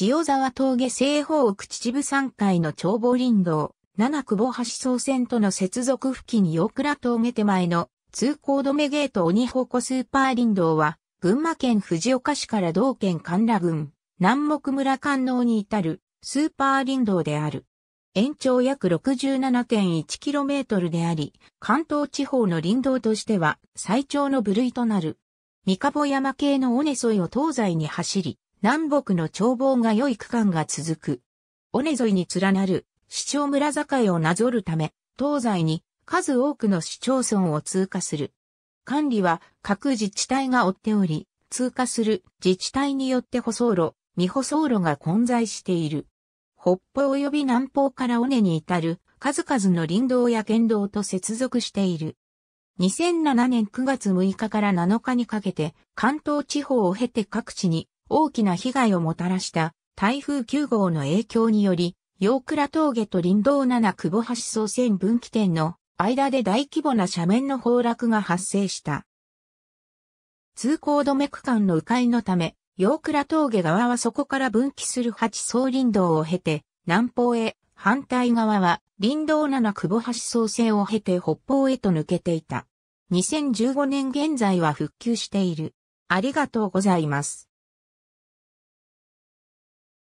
塩沢峠西方奥秩父山階の眺望林道、七久保橋総線との接続付近陽倉峠手前の通行止めゲート鬼鉾スーパー林道は、群馬県藤岡市から同県甘楽郡、南牧村観音に至るスーパー林道である。延長約 67.1km であり、関東地方の林道としては最長の部類となる。三ヶ穂山系の尾根沿いを東西に走り、南北の眺望が良い区間が続く。尾根沿いに連なる市町村境をなぞるため、東西に数多くの市町村を通過する。管理は各自治体が負っており、通過する自治体によって舗装路、未舗装路が混在している。北方及び南方から尾根に至る数々の林道や県道と接続している。2007年9月6日から7日にかけて関東地方を経て各地に大きな被害をもたらした台風9号の影響により、陽倉峠と林道七久保橋総線分岐点の間で大規模な斜面の崩落が発生した。通行止め区間の迂回のため、陽倉峠側はそこから分岐する八層林道を経て南方へ、反対側は林道七久保橋総線を経て北方へと抜けていた。2015年現在は復旧している。ありがとうございます。